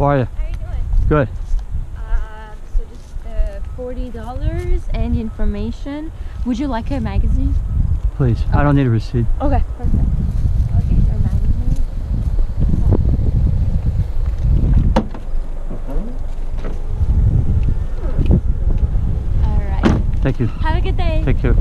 How are you? How are you doing? Good. So just $40 and information. Would you like a magazine? Please. Okay. I don't need a receipt. Okay, perfect. I'll get your magazine. Alright. Thank you. Have a good day. Take care.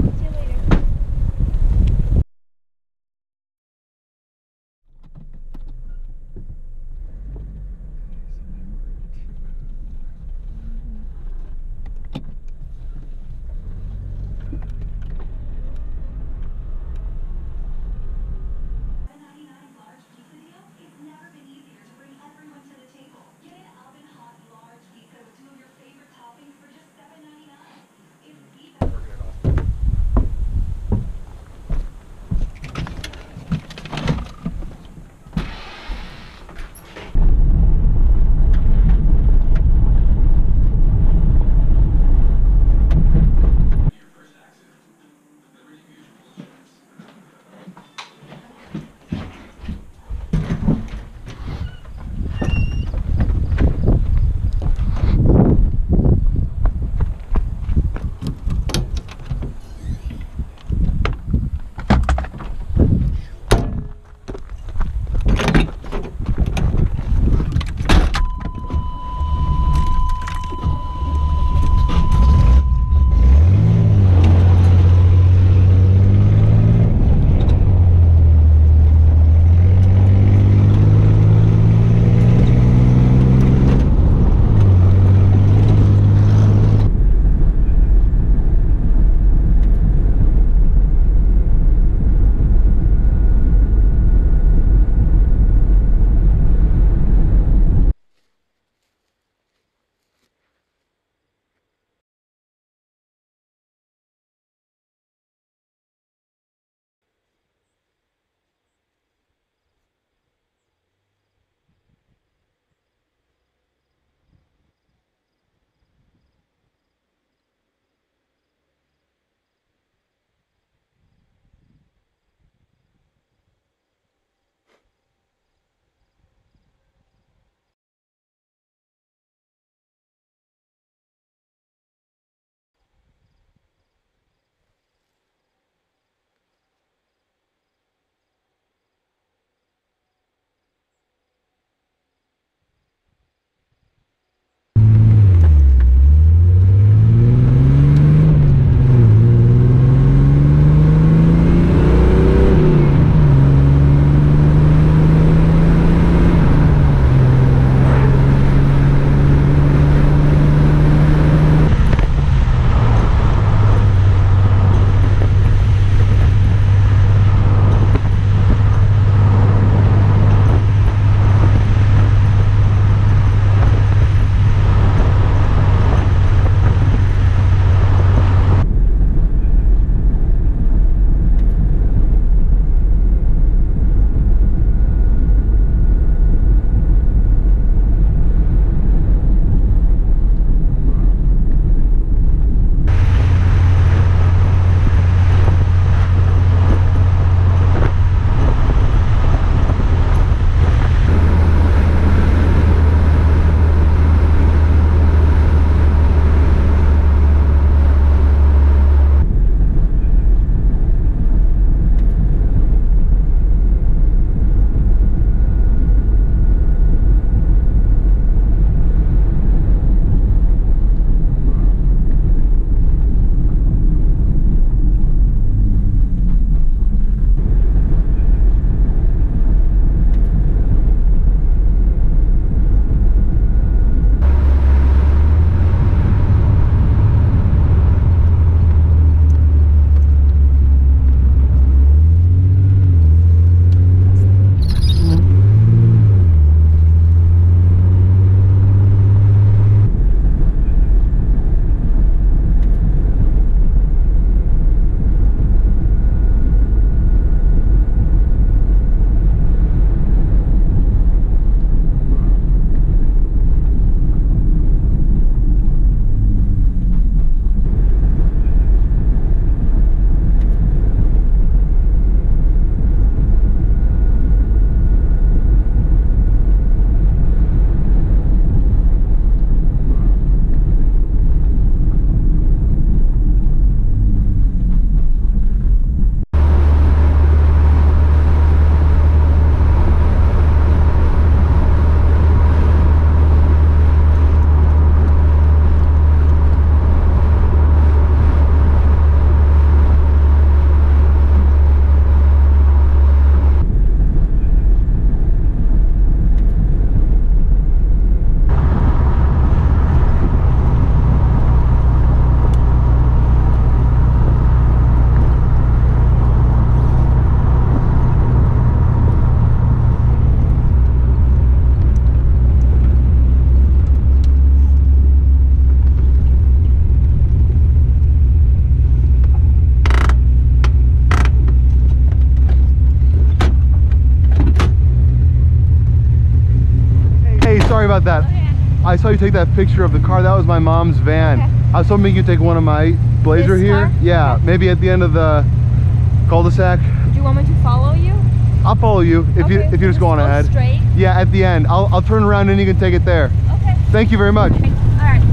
about that. Okay. I saw you take that picture of the car. That was my mom's van. Okay. I was hoping you take one of my Blazer here. Yeah, okay. Maybe at the end of the cul-de-sac. Do you want me to follow you? I'll follow you if okay, you just go on ahead. Straight? Yeah, at the end. I'll turn around and you can take it there. Okay. Thank you very much. Okay. All right.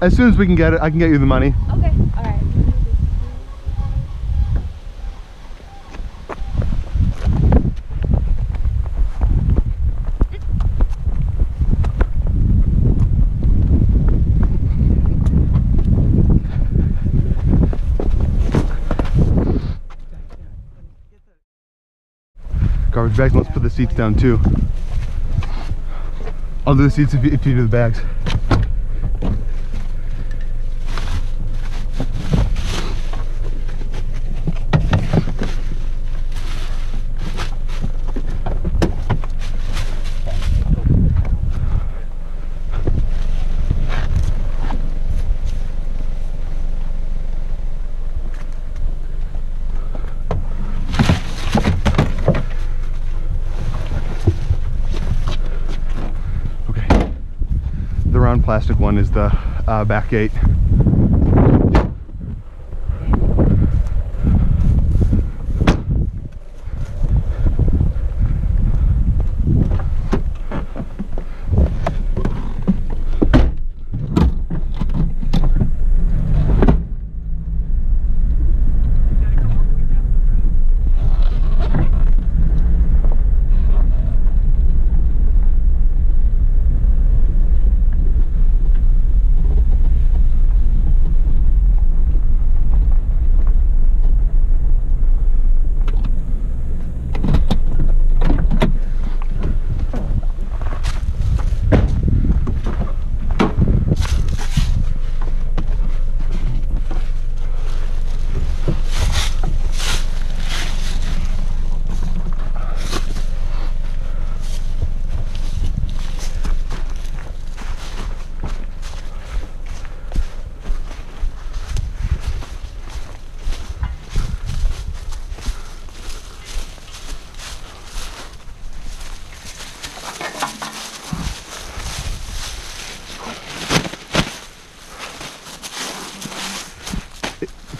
As soon as we can get it, I can get you the money. Okay, all right. Garbage bags, let's put the seats down too. I'll do the seats if you do the bags. Plastic one is the back gate.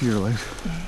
Your legs.